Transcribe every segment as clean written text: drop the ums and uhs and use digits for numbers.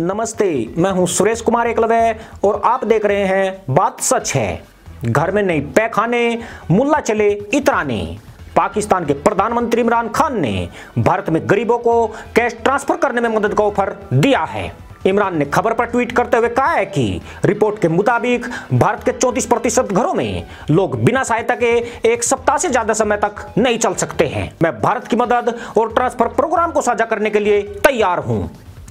नमस्ते, मैं हूं सुरेश कुमार एकलवे और आप देख रहे हैं बात सच है। घर में नहीं पैखाने, मुल्ला चले इतराने। पाकिस्तान के प्रधानमंत्री इमरान खान ने भारत में गरीबों को कैश ट्रांसफर करने में मदद का ऑफर दिया है। इमरान ने खबर पर ट्वीट करते हुए कहा है कि रिपोर्ट के मुताबिक भारत के 34% घरों में लोग बिना सहायता के एक सप्ताह से ज्यादा समय तक नहीं चल सकते हैं। मैं भारत की मदद और ट्रांसफर प्रोग्राम को साझा करने के लिए तैयार हूं।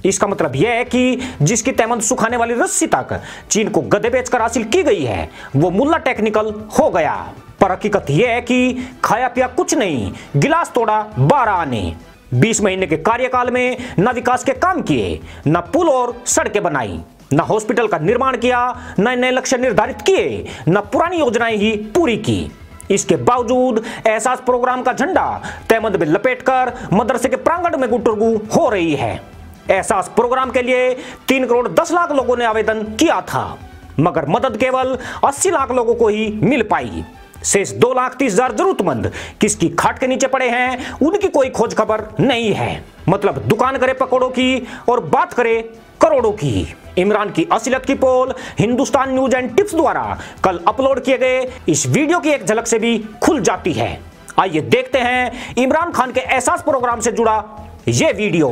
इसका मतलब यह है कि जिसकी तयमंद सुखाने वाली रस्सी तक चीन को गधे बेचकर हासिल की गई है, वो मुल्ला टेक्निकल हो गया। पर हकीकत यह है कि खाया पिया कुछ नहीं, गिलास तोड़ा 12 आने। 20 महीने के कार्यकाल में न विकास के काम किए, न पुल और सड़कें बनाई, न हॉस्पिटल का निर्माण किया, न नए लक्ष्य निर्धारित किए, न पुरानी योजनाएं ही पूरी की। इसके बावजूद एहसास प्रोग्राम का झंडा तयमंद में लपेटकर मदरसे के प्रांगण में गुटरगू हो रही है। एहसास प्रोग्राम के लिए 3,10,00,000 लोगों ने आवेदन किया था, मगर मदद केवल 80,00,000 लोगों को ही मिल पाई। शेष 2,30,000 जरूरतमंद किसकी खाट के नीचे पड़े हैं, उनकी कोई खोज खबर नहीं है। मतलब दुकान करे पकौड़ों की और बात करे करोड़ों की। इमरान की असलियत की पोल हिंदुस्तान न्यूज एंड टिप्स द्वारा कल अपलोड किए गए इस वीडियो की एक झलक से भी खुल जाती है। आइए देखते हैं इमरान खान के एहसास प्रोग्राम से जुड़ा ये वीडियो।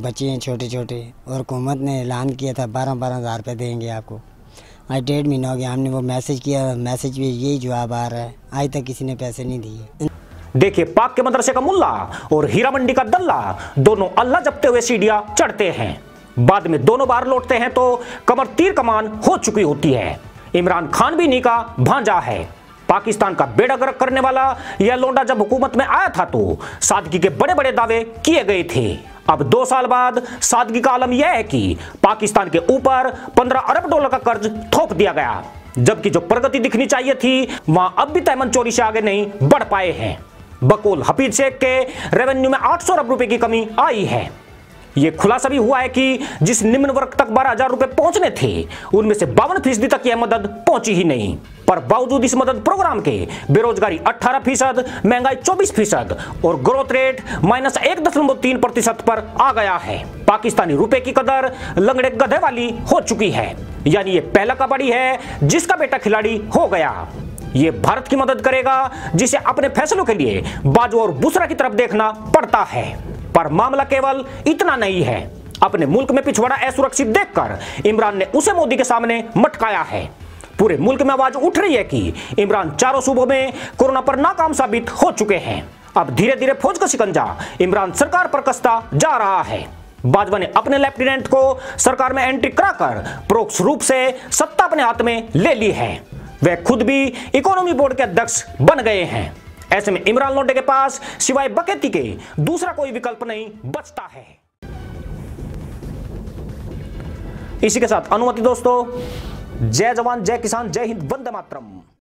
बच्चे हैं छोटे छोटे और हुकूमत ने ऐलान किया था 12,000 रुपये देंगे आपको। आज 1.5 महीना हो गया, हमने वो मैसेज किया, मैसेज में यही जवाब आ रहा है, आज तक किसी ने पैसे नहीं दिए। देखिए, पाक के मदरसे का मुल्ला और हीरा मंडी का दल्ला दोनों अल्लाह जपते हुए सीढ़ियाँ चढ़ते हैं, बाद में दोनों बार लौटते हैं तो कमर तीर कमान हो चुकी होती है। इमरान खान भी इन्हीं का भांजा है। पाकिस्तान का बेड़ा गर्क करने वाला यह लौंडा जब हुकूमत में आया था तो सादगी के बड़े बड़े दावे किए गए थे। अब 2 साल बाद सादगी का आलम यह है कि पाकिस्तान के ऊपर 15 अरब डॉलर का कर्ज थोप दिया गया, जबकि जो प्रगति दिखनी चाहिए थी वहां अब भी तयमन चोरी से आगे नहीं बढ़ पाए हैं। बकौल हफीज शेख के रेवेन्यू में 800 अरब रुपए की कमी आई है। यह खुलासा भी हुआ है कि जिस निम्न वर्ग तक 12,000 रुपए पहुंचने थे, उनमें से 52% तक यह मदद पहुंची ही नहीं। पर बावजूद इस मदद प्रोग्राम के बेरोजगारी 18%, महंगाई 24% और ग्रोथ रेट -1.3% पर आ गया है। पाकिस्तानी रुपए की कदर लंगड़े गधे वाली हो चुकी है। यानी ये पहला कबड्डी है जिसका बेटा खिलाड़ी हो गया। ये भारत की मदद करेगा जिसे अपने फैसलों के लिए बाजवा और बुसरा की तरफ देखना पड़ता है। पर मामला केवल इतना नहीं है। अपने मुल्क में पिछवाड़ा असुरक्षित देखकर इमरान ने उसे मोदी के सामने मटकाया है। पूरे मुल्क में आवाज उठ रही है कि इमरान चारों सूबों में कोरोना पर नाकाम साबित हो चुके हैं। अब धीरे धीरे फौज का शिकंजा इमरान सरकार पर कसता जा रहा है। बाजवा ने अपने लेफ्टिनेंट को सरकार में एंट्री कराकर परोक्ष रूप से सत्ता अपने हाथ में ले ली है। वह खुद भी इकोनॉमी बोर्ड के अध्यक्ष बन गए हैं। ऐसे में इमरान लोटे के पास सिवाय बकैती के दूसरा कोई विकल्प नहीं बचता है। इसी के साथ अनुमति दोस्तों, जय जवान जय किसान, जय हिंद, वंदे मातरम।